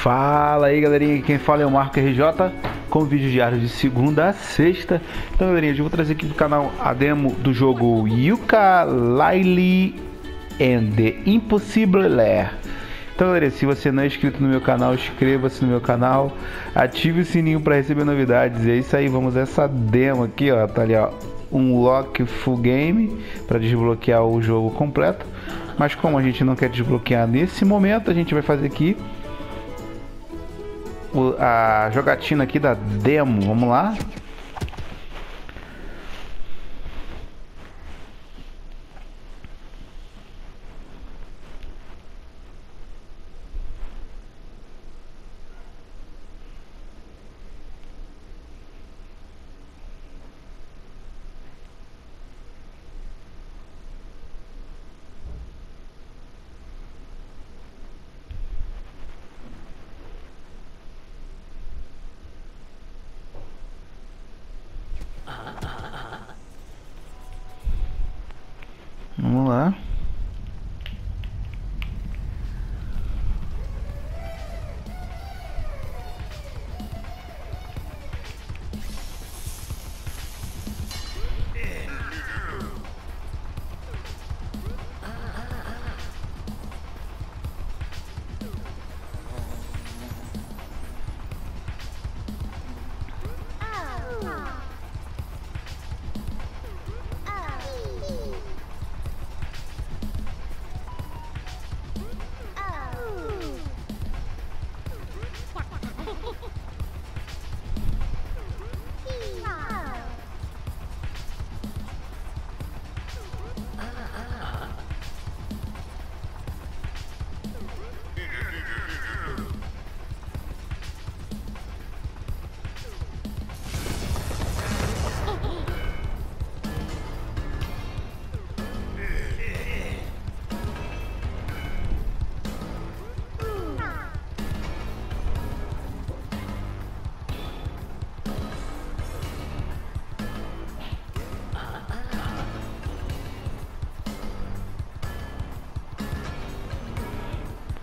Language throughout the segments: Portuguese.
Fala aí galerinha, quem fala é o Marco RJ, com vídeos diários de segunda a sexta. Então galerinha, eu vou trazer aqui pro canal a demo do jogo Yooka-Laylee and the Impossible Lair. Então galerinha, se você não é inscrito no meu canal, inscreva-se no meu canal, ative o sininho para receber novidades. E é isso aí, vamos a essa demo aqui, ó, tá ali ó, Unlock Full Game, para desbloquear o jogo completo. Mas como a gente não quer desbloquear nesse momento, a gente vai fazer aqui a jogatina aqui da demo. Vamos lá. Vamos lá.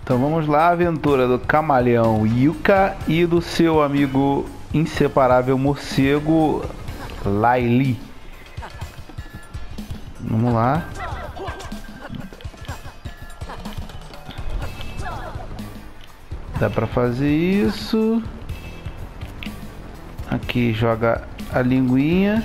Então vamos lá, a aventura do camaleão Yooka e do seu amigo inseparável morcego Laylee. Vamos lá. Dá pra fazer isso. Aqui joga a linguinha.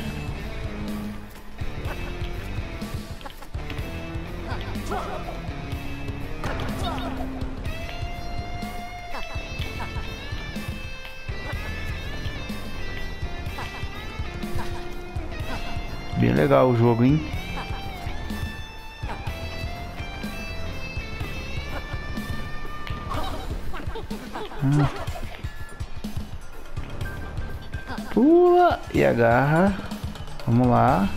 Bem legal o jogo, hein? Pula e agarra. Vamos lá.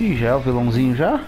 E já é o vilãozinho já?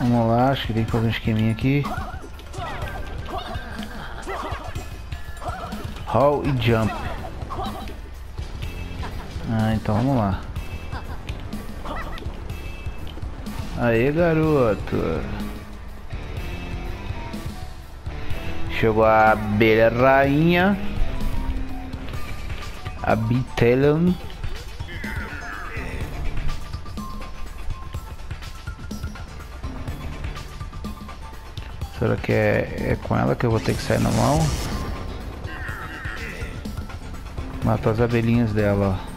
Vamos lá, acho que tem que fazer um esqueminha aqui. Haul e jump. Ah, então vamos lá. Aê, garoto. Chegou a abelha rainha, a Bitelon. Será que é com ela que eu vou ter que sair na mão? Matar as abelhinhas dela, ó.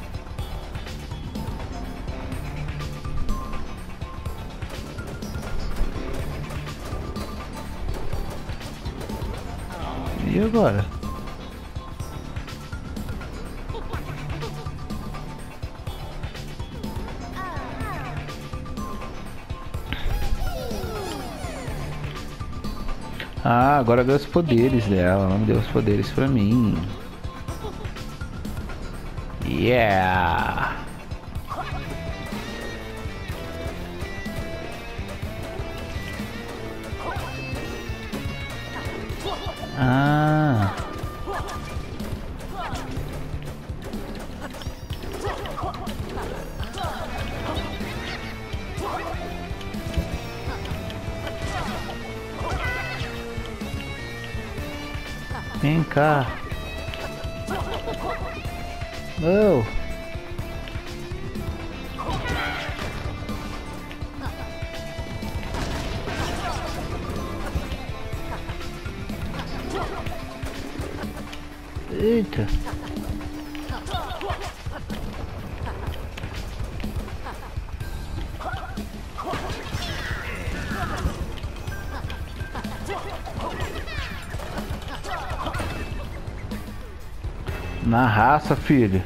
E agora? Ah, agora deu os poderes dela, não deu os poderes pra mim. Yeah! Ah! Vem cá. Não. Eita. Na raça, filho.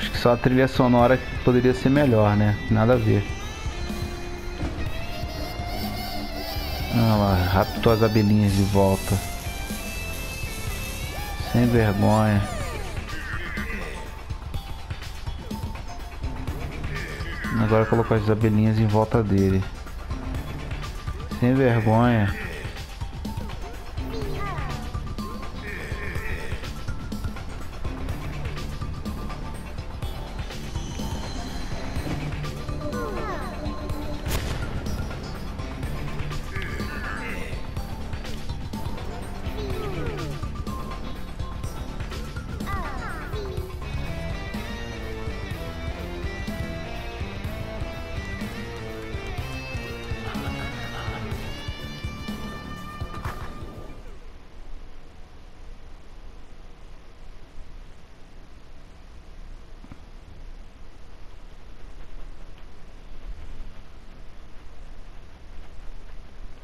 Acho que só a trilha sonora poderia ser melhor, né? Nada a ver. Ah lá, raptou as abelhinhas de volta. Sem vergonha. Agora colocar as abelhinhas em volta dele. Sem vergonha.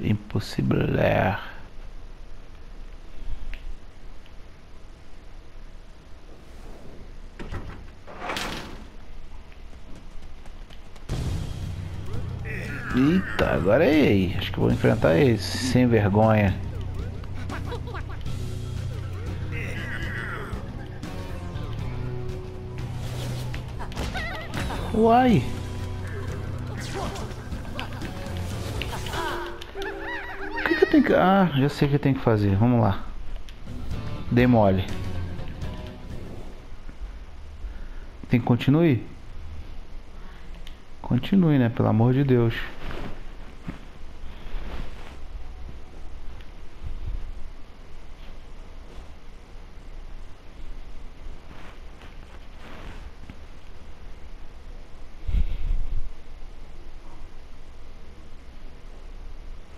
Impossible Lair. Eita, agora é ele. Acho que vou enfrentar esse sem vergonha. Uai. Ah, já sei o que eu tenho que fazer. Vamos lá. Demole. Tem que continuar? Continue, né? Pelo amor de Deus.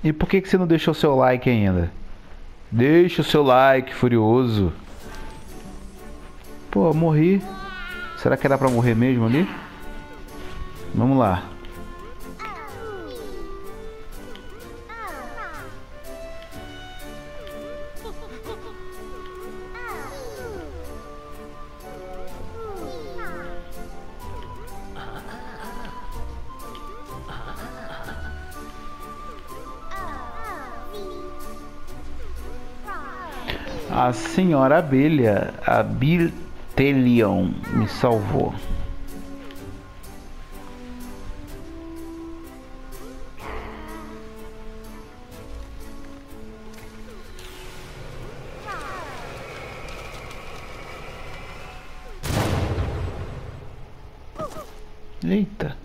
E por que você não deixou seu like ainda? Deixa o seu like, furioso. Pô, morri. Será que dá pra morrer mesmo ali? Vamos lá. A senhora abelha, a Bitelon, me salvou. Eita.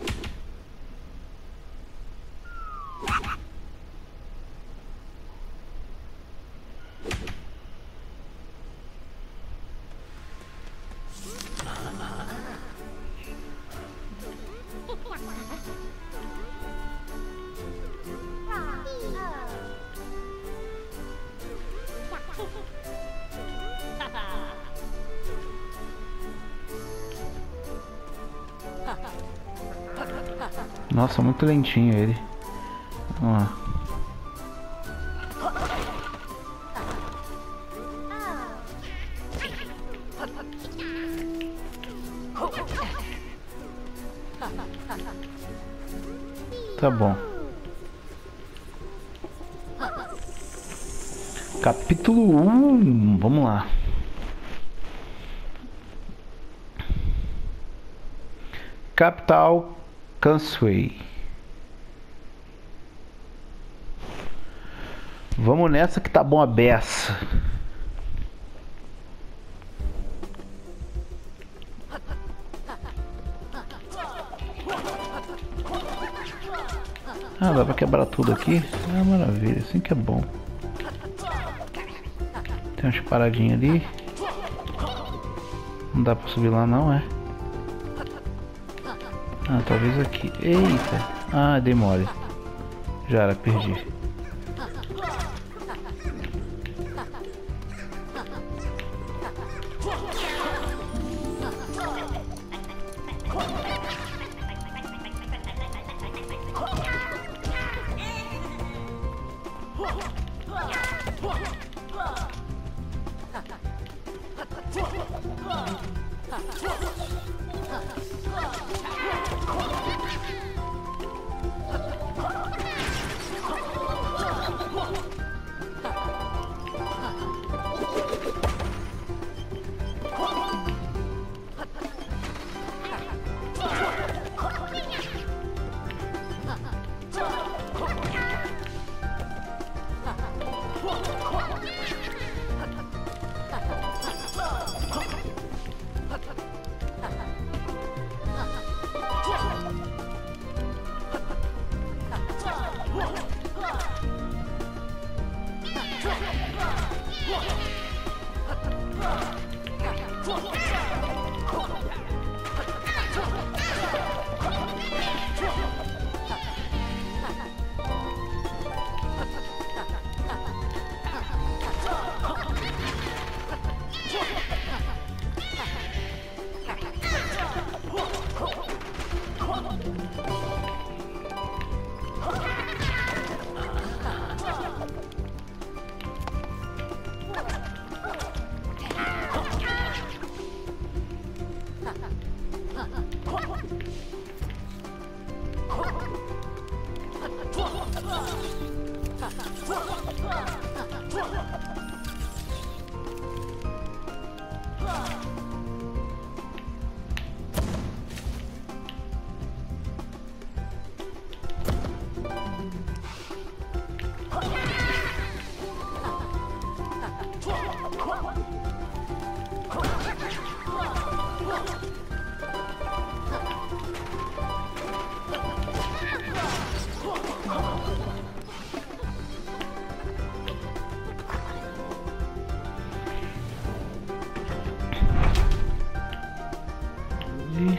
Nossa, muito lentinho ele. Vamos lá. Tá bom. Capítulo 1. Vamos lá. Capital Kansui. Vamos nessa que tá bom a beça. Ah, dá pra quebrar tudo aqui. Ah, maravilha, assim que é bom. Tem umas paradinhas ali. Não dá pra subir lá não, é? Ah, talvez aqui. Eita. Ah, dei mole. Já era, perdi.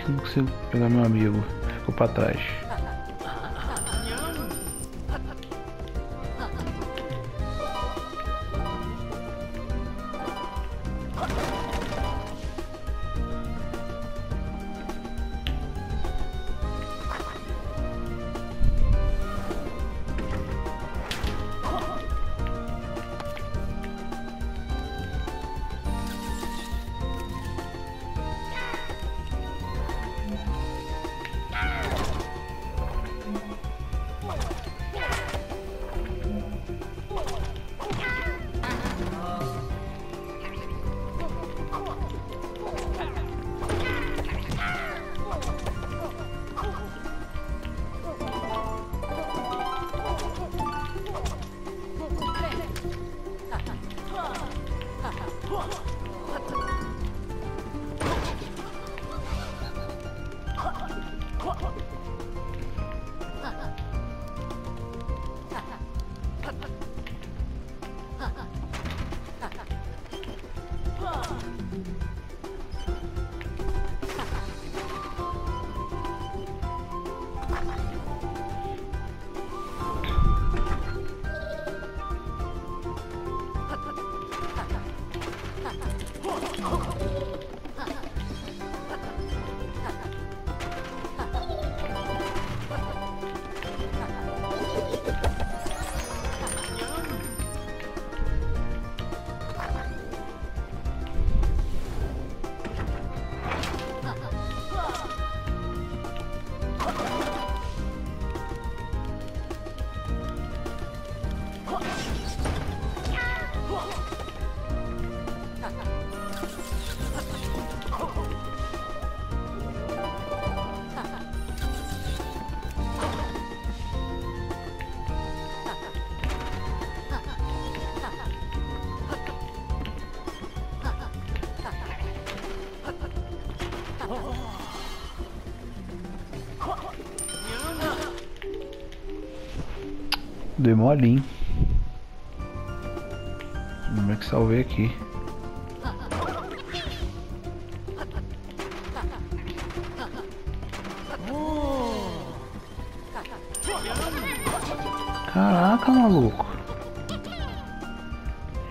Não consigo pegar meu amigo, ficou pra trás. Dei mole, hein? Como é que salvei aqui? Caraca, maluco!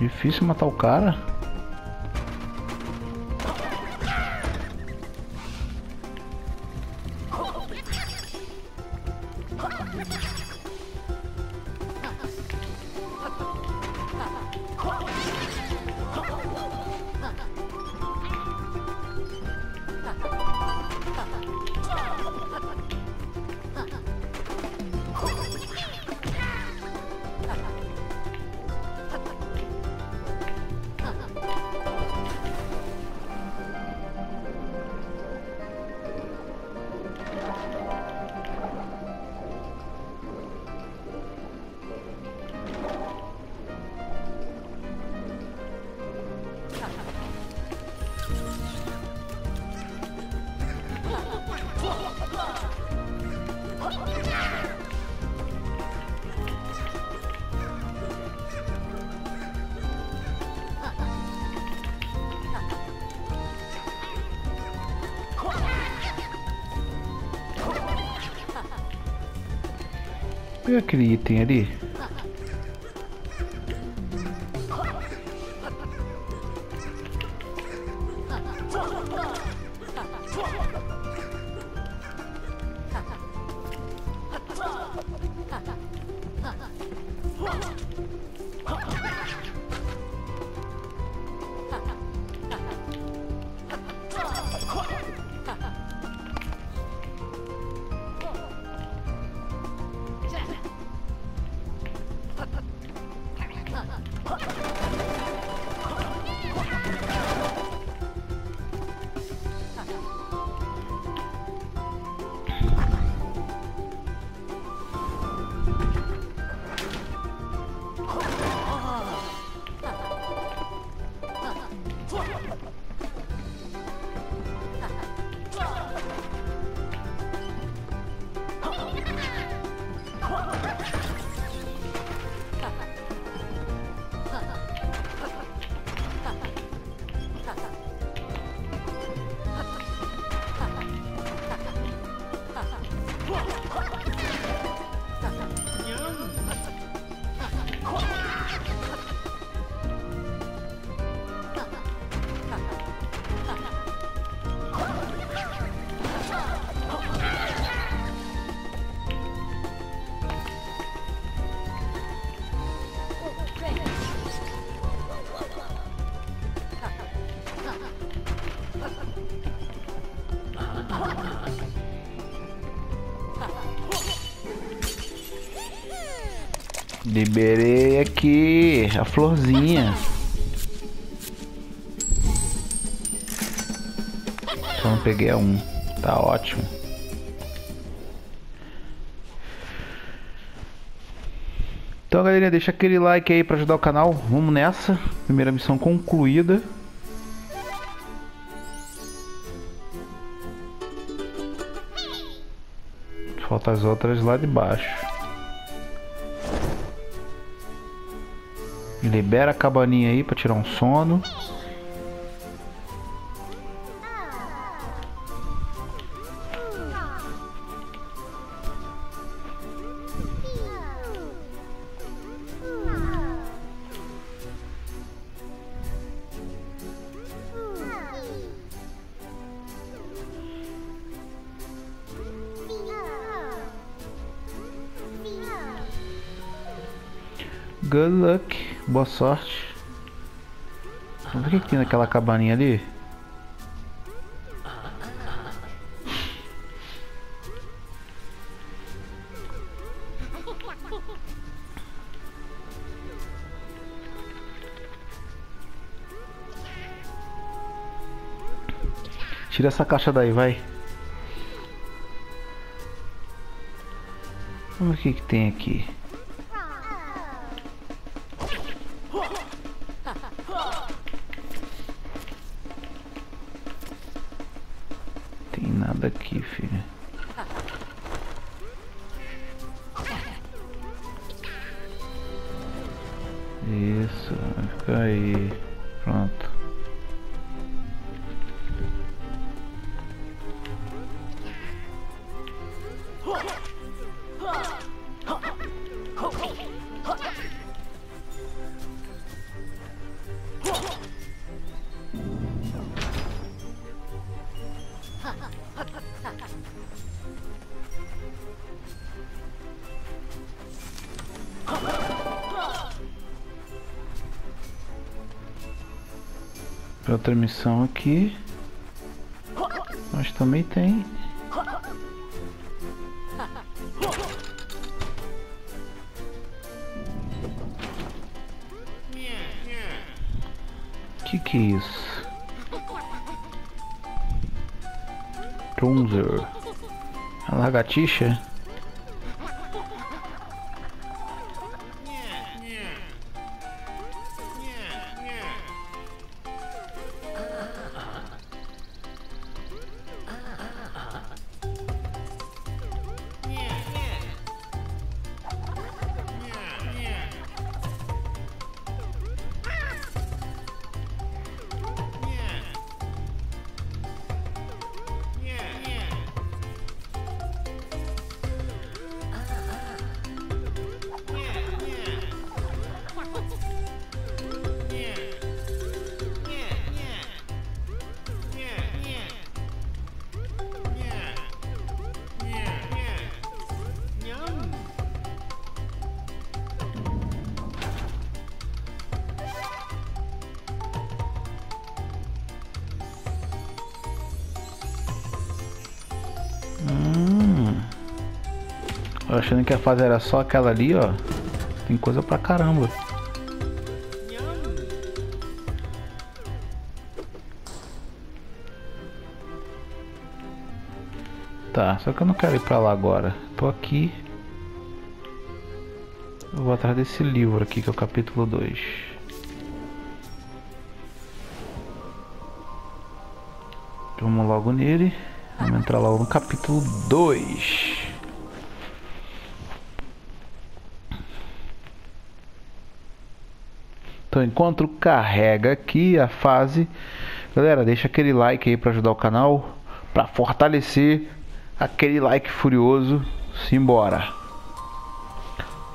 Difícil matar o cara. Pega aquele item ali. Liberei aqui a florzinha. Só não peguei a 1. Tá ótimo. Então, galerinha, deixa aquele like aí pra ajudar o canal. Vamos nessa. Primeira missão concluída. faltam as outras lá de baixo. Libera a cabaninha aí para tirar um sono. Good luck, boa sorte. Vamos ver o que tem naquela cabaninha ali. Tira essa caixa daí, vai. Vamos ver o que tem aqui. Aqui, filho. Isso, fica aí. Pronto. Outra missão aqui, mas também tem. Que é isso? Trunzer, a lagartixa. Achando que a fase era só aquela ali, ó. Tem coisa pra caramba. Tá, só que eu não quero ir pra lá agora. Tô aqui. Eu vou atrás desse livro aqui, que é o capítulo 2. Vamos logo nele. Vamos entrar logo no capítulo 2. Então, enquanto carrega aqui a fase, galera, deixa aquele like aí para ajudar o canal, para fortalecer aquele like furioso. Simbora,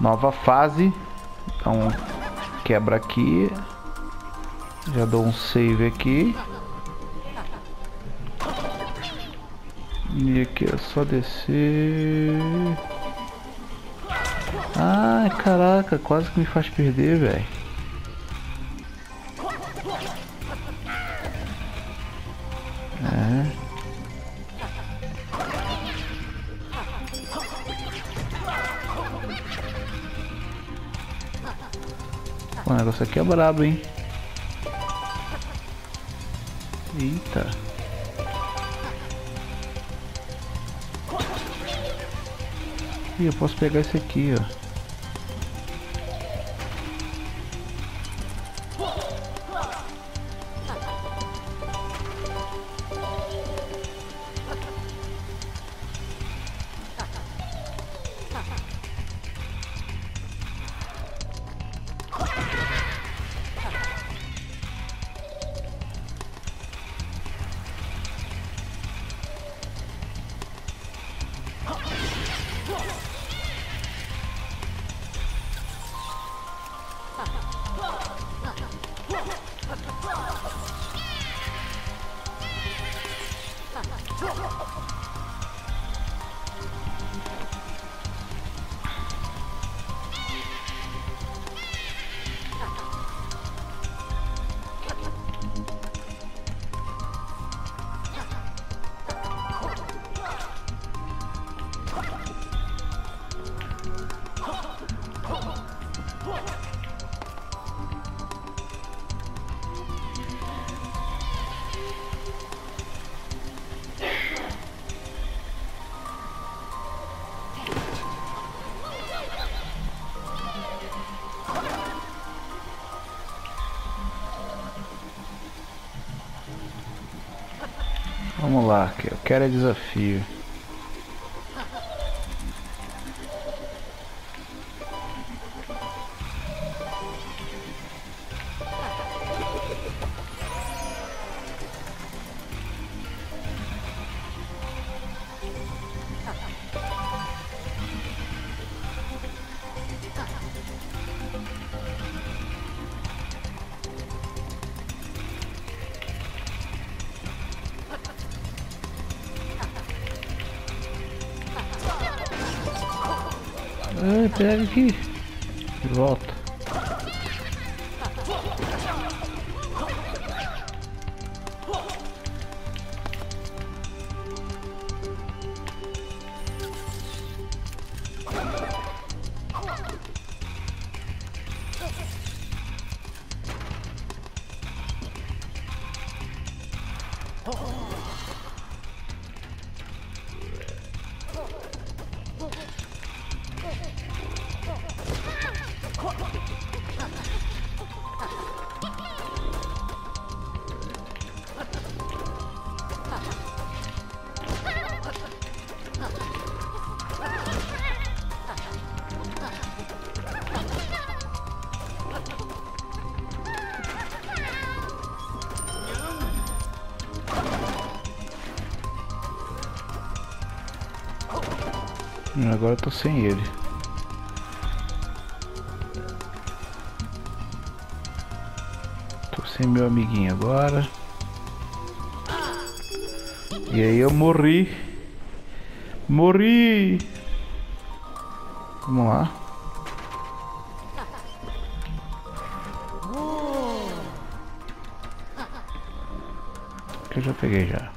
nova fase. Então quebra aqui, já dou um save aqui, e aqui é só descer. Ai, caraca, quase que me faz perder, velho. O negócio aqui é brabo, hein? Eita. Ih, eu posso pegar esse aqui, ó. Vamos lá, que eu quero é desafio. Pega aqui de volta. Agora eu tô sem ele. Tô sem meu amiguinho agora. E aí eu morri. Morri! Vamos lá. Que eu já peguei já.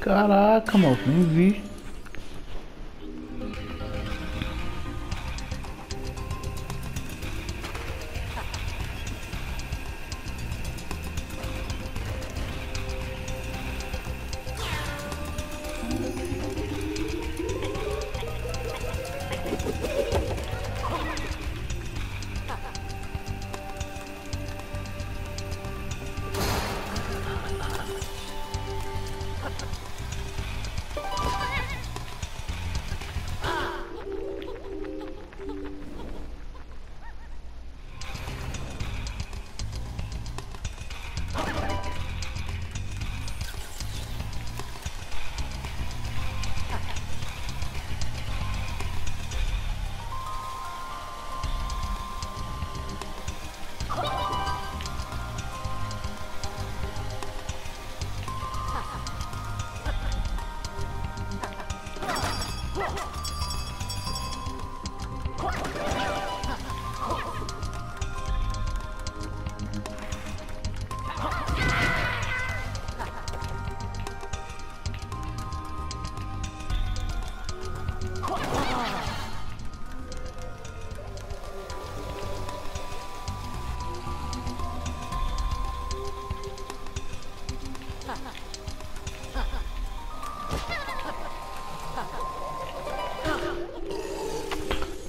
Caraca, mano, nem vi.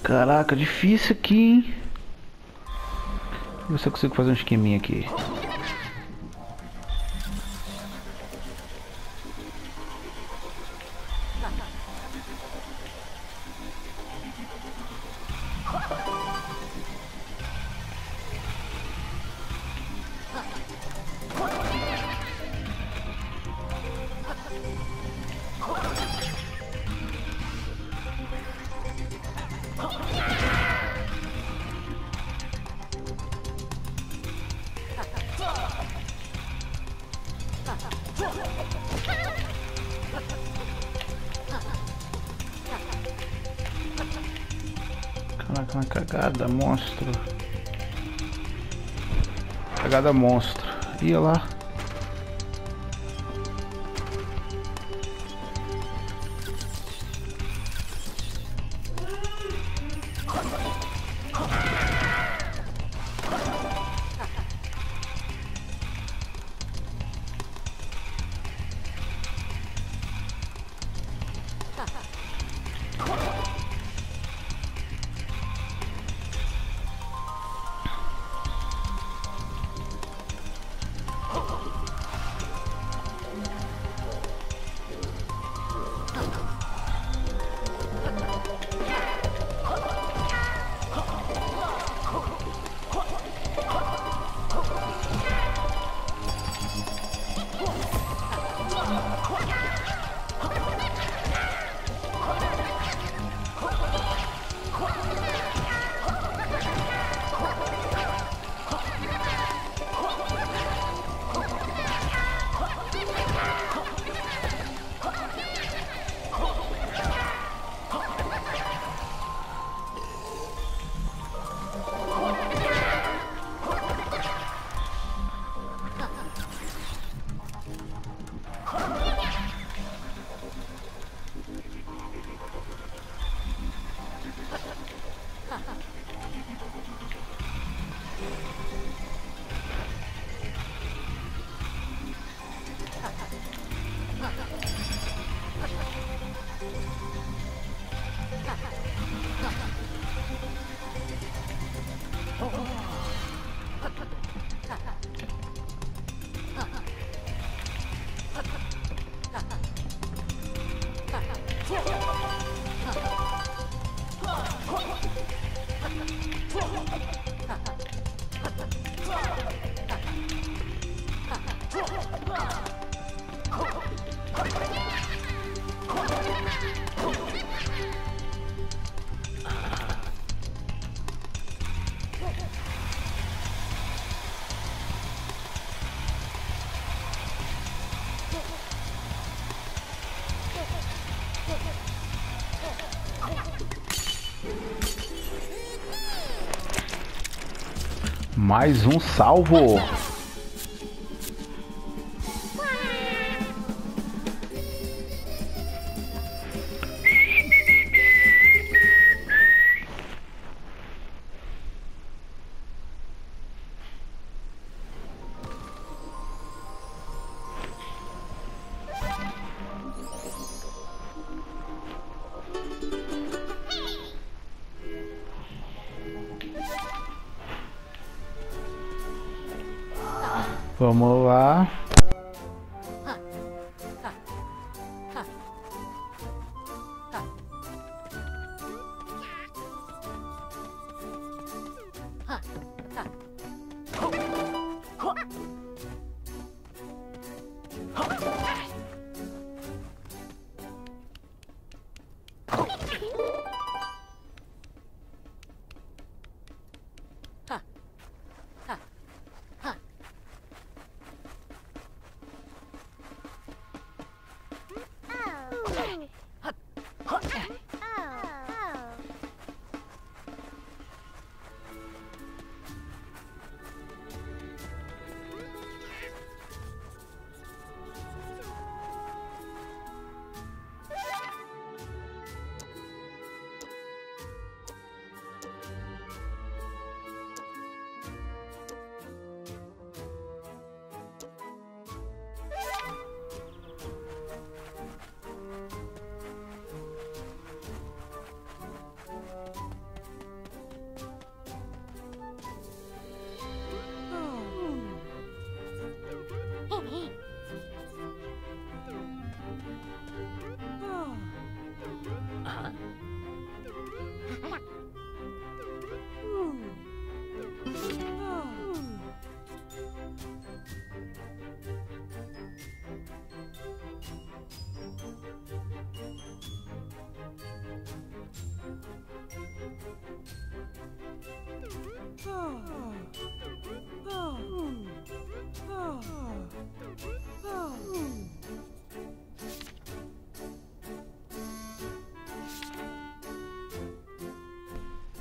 Caraca, difícil aqui, hein? Eu só consigo fazer um esqueminha aqui. Caraca, uma cagada, monstro. Cagada, monstro. E olha lá. Mais um salvo. Vamos lá.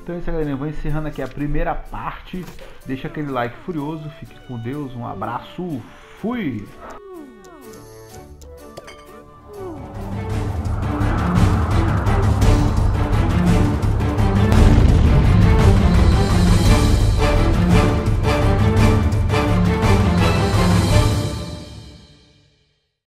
Então é isso, galerinha. Eu vou encerrando aqui a primeira parte. Deixa aquele like furioso. Fique com Deus. Um abraço. Fui!